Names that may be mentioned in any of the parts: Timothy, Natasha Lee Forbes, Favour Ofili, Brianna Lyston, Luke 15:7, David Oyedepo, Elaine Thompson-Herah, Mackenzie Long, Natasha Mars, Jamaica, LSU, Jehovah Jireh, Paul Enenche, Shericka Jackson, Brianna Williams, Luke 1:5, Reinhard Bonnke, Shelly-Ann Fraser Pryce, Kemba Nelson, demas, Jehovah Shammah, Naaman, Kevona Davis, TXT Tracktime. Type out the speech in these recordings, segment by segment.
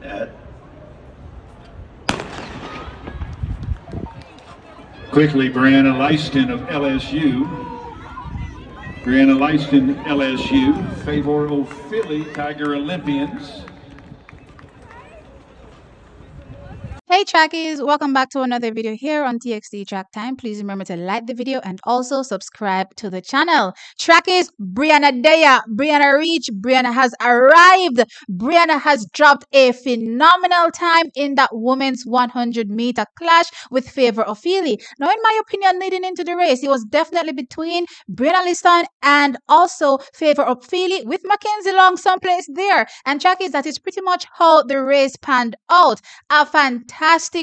That. Quickly, Brianna Lyston of LSU. Brianna Lyston, LSU. Favour Ofili, Tiger Olympians. Hey Trackies, welcome back to another video here on TXT Tracktime. Please remember to like the video and also subscribe to the channel. Trackies, Brianna Daya, Brianna Reach, Brianna has arrived. Brianna has dropped a phenomenal time in that women's 100-meter clash with Favour Ofili. Now, in my opinion, leading into the race, it was definitely between Brianna Lyston and also Favour Ofili with Mackenzie Long someplace there. And Trackies, that is pretty much how the race panned out. A fantastic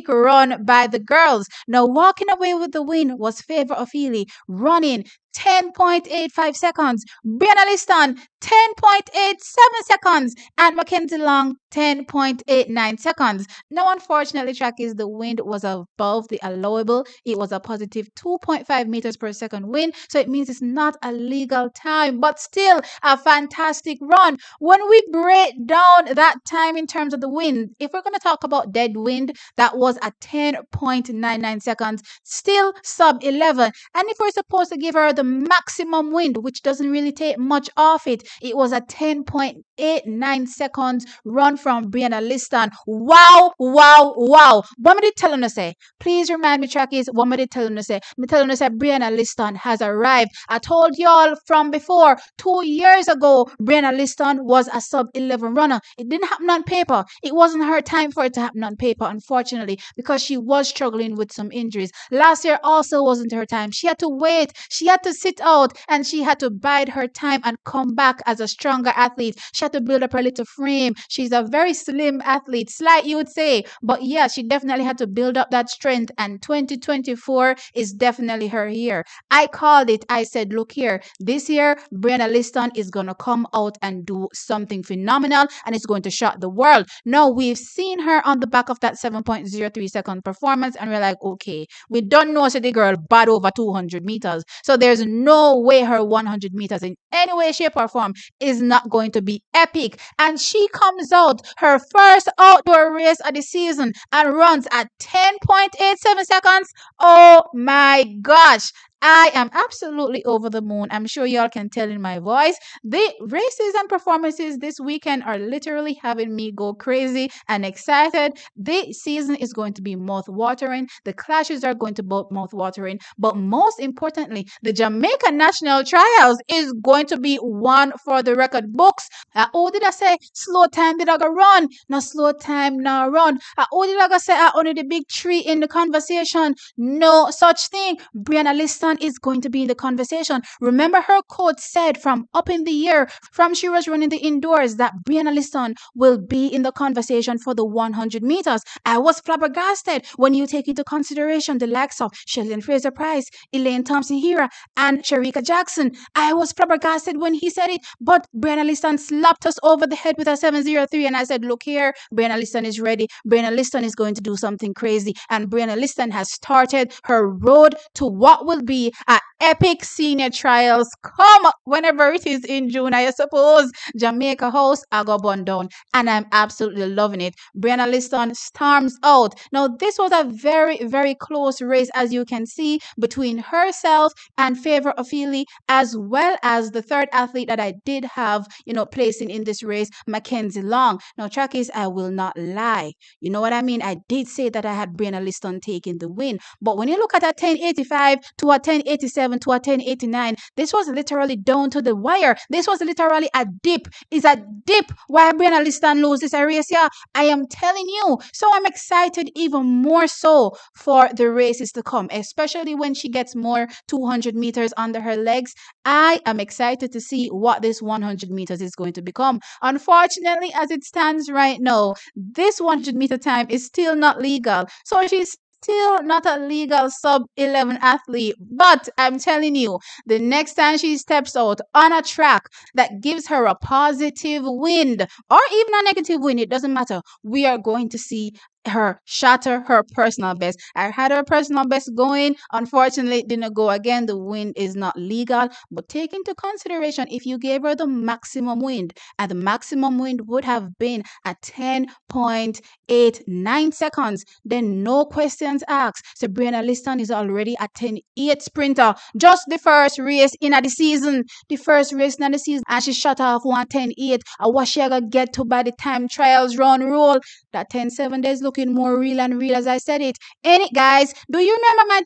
run by the girls. Now, walking away with the win was Favour Ofili, running 10.85 seconds. Brianna Lyston, 10.87 seconds. And Mackenzie Long, 10.89 seconds. Now, unfortunately, Trackies, the wind was above the allowable. It was a positive 2.5 meters per second wind. So it means it's not a legal time, but still a fantastic run. When we break down that time in terms of the wind, if we're going to talk about dead wind, that was at 10.99 seconds, still sub 11. And if we're supposed to give her the maximum wind, which doesn't really take much off it, it was a 10.89 seconds run from Brianna Lyston. Wow, wow, wow. What me did tell you say? Please remind me, Trackies, what me did tell you say? Me tell you say Brianna Lyston has arrived. I told y'all from before, 2 years ago, Brianna Lyston was a sub 11 runner. It didn't happen on paper. It wasn't her time for it to happen on paper, unfortunately, because she was struggling with some injuries. Last year also wasn't her time. She had to wait. She had to sit out and she had to bide her time and come back as a stronger athlete. She had to build up her little frame. She's a very slim athlete, slight you would say, but yeah, she definitely had to build up that strength, and 2024 is definitely her year. I called it. I said, look here, this year Brianna Lyston is going to come out and do something phenomenal and it's going to shock the world. Now, we've seen her on the back of that 7.03 second performance and we're like, okay, we don't know, so the girl bad over 200 meters. So there's no way her 100 meters in any way, shape or form is not going to be epic. And she comes out her first outdoor race of the season and runs at 10.87 seconds. Oh my gosh. I am absolutely over the moon. I'm sure y'all can tell in my voice. The races and performances this weekend are literally having me go crazy and excited. The season is going to be mouth-watering. The clashes are going to be mouth-watering. But most importantly, the Jamaica National Trials is going to be one for the record books. Oh, did I say slow time did I go run? No slow time, no run. Oh, did I go say only the big three in the conversation? No such thing. Brianna Lyston is going to be in the conversation. Remember, her coach said from up in the air, from she was running the indoors, that Brianna Lyston will be in the conversation for the 100 meters. I was flabbergasted when you take into consideration the likes of Shelly-Ann Fraser Pryce, Elaine Thompson-Herah, and Shericka Jackson. I was flabbergasted when he said it, but Brianna Lyston slapped us over the head with a 7.03, and I said, look here, Brianna Lyston is ready. Brianna Lyston is going to do something crazy, and Brianna Lyston has started her road to what will be at epic senior trials come whenever it is in June, I suppose. Jamaica House, I go burn down, and I'm absolutely loving it. Brianna Lyston storms out. Now, this was a very, very close race, as you can see, between herself and Favour Ofili, as well as the third athlete that I did have, you know, placing in this race, Mackenzie Long. Now, Trackies, I will not lie. You know what I mean? I did say that I had Brianna Lyston taking the win, but when you look at a 10.85 to a 10.87 to a 10.89, this was literally down to the wire. This was literally a dip. It's a dip why Brianna Lyston loses a race here. I am telling you. So I'm excited even more so for the races to come, especially when she gets more 200 meters under her legs. I am excited to see what this 100 meters is going to become. Unfortunately, as it stands right now, this 100 meter time is still not legal. So she's still not a legal sub 11 athlete, but I'm telling you, the next time she steps out on a track that gives her a positive wind or even a negative wind, it doesn't matter, we are going to see her shatter her personal best. I had her personal best going. Unfortunately, it didn't go again. The wind is not legal. But take into consideration if you gave her the maximum wind, and the maximum wind would have been at 10.89 seconds, then no questions asked. So Brianna Lyston is already a 10.8 sprinter. Just the first race in the season. The first race in the season. And she shut off 1:10.8. And what she gonna get to by the time trials run roll? That 10.7 days look more real and real as I said it. And it, guys, do you remember my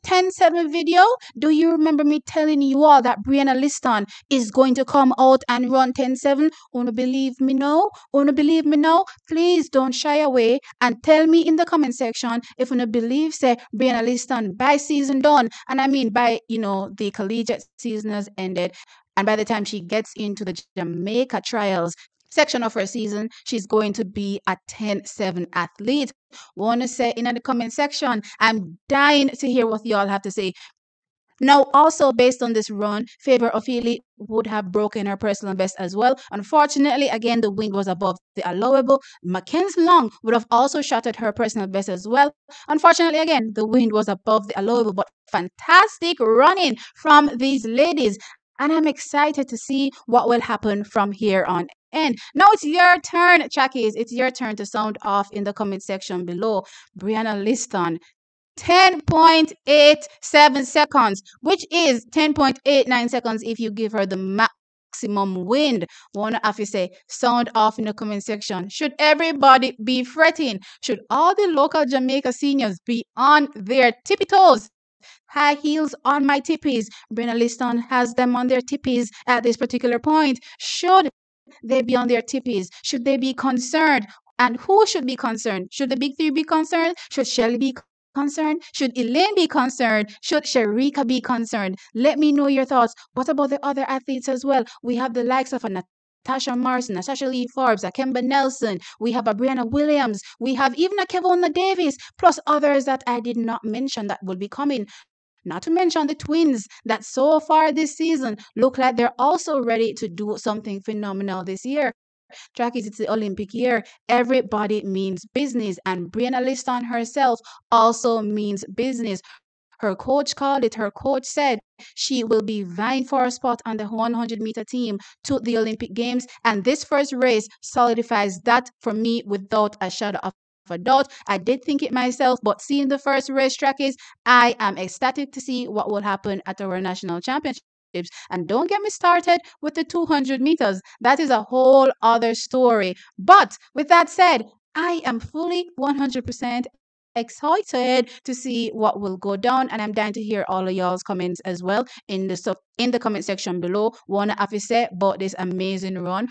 10-7 video? Do you remember me telling you all that Brianna Lyston is going to come out and run 10-7? Wanna believe me now? Wanna believe me now? Please don't shy away and tell me in the comment section if you believe, say, Brianna Lyston by season done. And I mean by, you know, the collegiate season has ended. And by the time she gets into the Jamaica trials section of her season, she's going to be a 10-7 athlete. Want to say in the comment section? I'm dying to hear what y'all have to say. Now, also based on this run, Favour Ofili would have broken her personal best as well. Unfortunately, again, the wind was above the allowable. Mackenzie Long would have also shattered her personal best as well. Unfortunately, again, the wind was above the allowable, but fantastic running from these ladies. And I'm excited to see what will happen from here on. And now it's your turn, Chuckies. It's your turn to sound off in the comment section below. Brianna Lyston, 10.87 seconds, which is 10.89 seconds if you give her the maximum wind. Wanna have to say, sound off in the comment section. Should everybody be fretting? Should all the local Jamaica seniors be on their tippy toes? High heels on my tippies. Brianna Lyston has them on their tippies at this particular point. Should they be on their tippies? Should they be concerned? And who should be concerned? Should the big three be concerned? Should Shelly be concerned? Should Elaine be concerned? Should Shericka be concerned? Let me know your thoughts. What about the other athletes as well? We have the likes of Natasha Mars, Natasha Lee Forbes, a Kemba Nelson. We have a Brianna Williams. We have even a Kevona Davis, plus others that I did not mention that will be coming. Not to mention the twins that so far this season look like they're also ready to do something phenomenal this year. Trackies, it's the Olympic year. Everybody means business, and Brianna Lyston herself also means business. Her coach called it. Her coach said she will be vying for a spot on the 100-meter team to the Olympic Games, and this first race solidifies that for me without a shadow of a doubt. I did think it myself, but seeing the first race, Trackies, I am ecstatic to see what will happen at our national championships. And don't get me started with the 200 meters. That is a whole other story. But with that said, I am fully 100% excited to see what will go down, and I'm dying to hear all of y'all's comments as well in the comment section below. Wanna have to say about this amazing run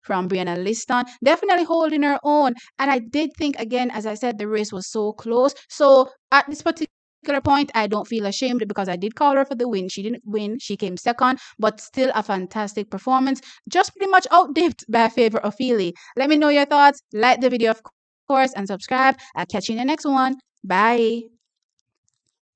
from Brianna Lyston, definitely holding her own. And I did think, again, as I said, the race was so close. So at this particular point, I don't feel ashamed because I did call her for the win. She didn't win. She came second, but still a fantastic performance. Just pretty much outdipped by Favour Ofili. Let me know your thoughts. Like the video, of course, and subscribe. I'll catch you in the next one. Bye.